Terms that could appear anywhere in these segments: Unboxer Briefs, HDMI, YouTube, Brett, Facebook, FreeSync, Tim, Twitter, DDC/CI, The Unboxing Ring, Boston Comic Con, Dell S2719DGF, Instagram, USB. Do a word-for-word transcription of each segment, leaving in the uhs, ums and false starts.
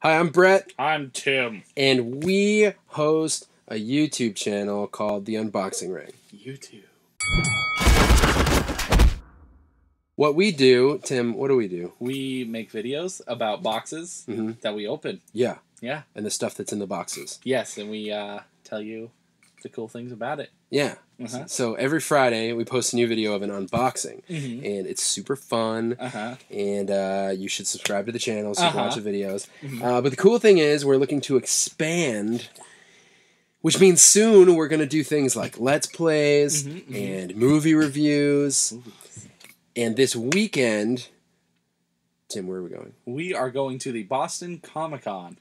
Hi, I'm Brett. I'm Tim. And we host a YouTube channel called The Unboxing Ring. YouTube. What we do, Tim, what do we do? We make videos about boxes mm-hmm. that we open. Yeah. Yeah. And the stuff that's in the boxes. Yes, and we uh, tell you the cool things about it. Yeah. Uh-huh. So every Friday, we post a new video of an unboxing, mm-hmm. and it's super fun, uh-huh. and uh, you should subscribe to the channel so you can watch the videos. Mm-hmm. Uh, but the cool thing is we're looking to expand, which means soon we're going to do things like Let's Plays mm-hmm, mm-hmm. and movie reviews. And this weekend, Tim, where are we going? We are going to the Boston Comic Con.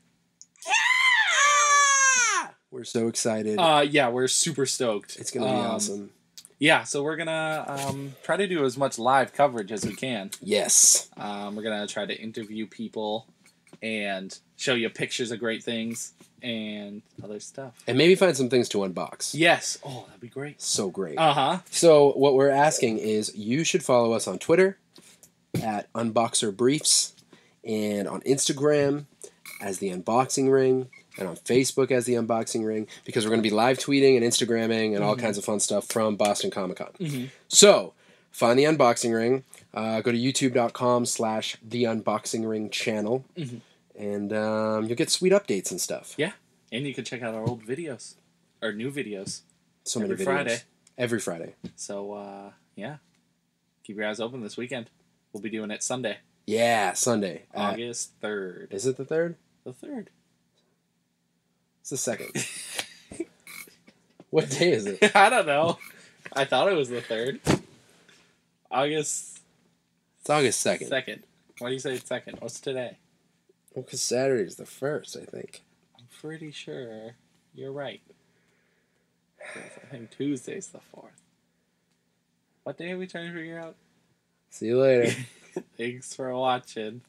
We're so excited. Uh, yeah, we're super stoked. It's going to be um, awesome. Yeah, so we're going to um, try to do as much live coverage as we can. Yes. Um, we're going to try to interview people and show you pictures of great things and other stuff. And maybe find some things to unbox. Yes. Oh, that'd be great. So great. Uh-huh. So what we're asking is you should follow us on Twitter at Unboxer Briefs and on Instagram as The Unboxing Ring. And on Facebook as The Unboxing Ring, because we're going to be live tweeting and Instagramming and mm-hmm. all kinds of fun stuff from Boston Comic Con. Mm-hmm. So, find The Unboxing Ring. Uh, go to youtube.com slash The Unboxing Ring channel. Mm-hmm. And um, you'll get sweet updates and stuff. Yeah. And you can check out our old videos. Or new videos. So many videos. Every Friday. Every Friday. So, uh, yeah. Keep your eyes open this weekend. We'll be doing it Sunday. Yeah, Sunday. August third. Is it the third? The third. It's the second. What day is it? I don't know. I thought it was the third. August. It's August second. second. Why do you say it's second? What's today? Well, because Saturday's the first, I think. I'm pretty sure you're right. I think Tuesday's the fourth. What day are we trying to figure out? See you later. Thanks for watching.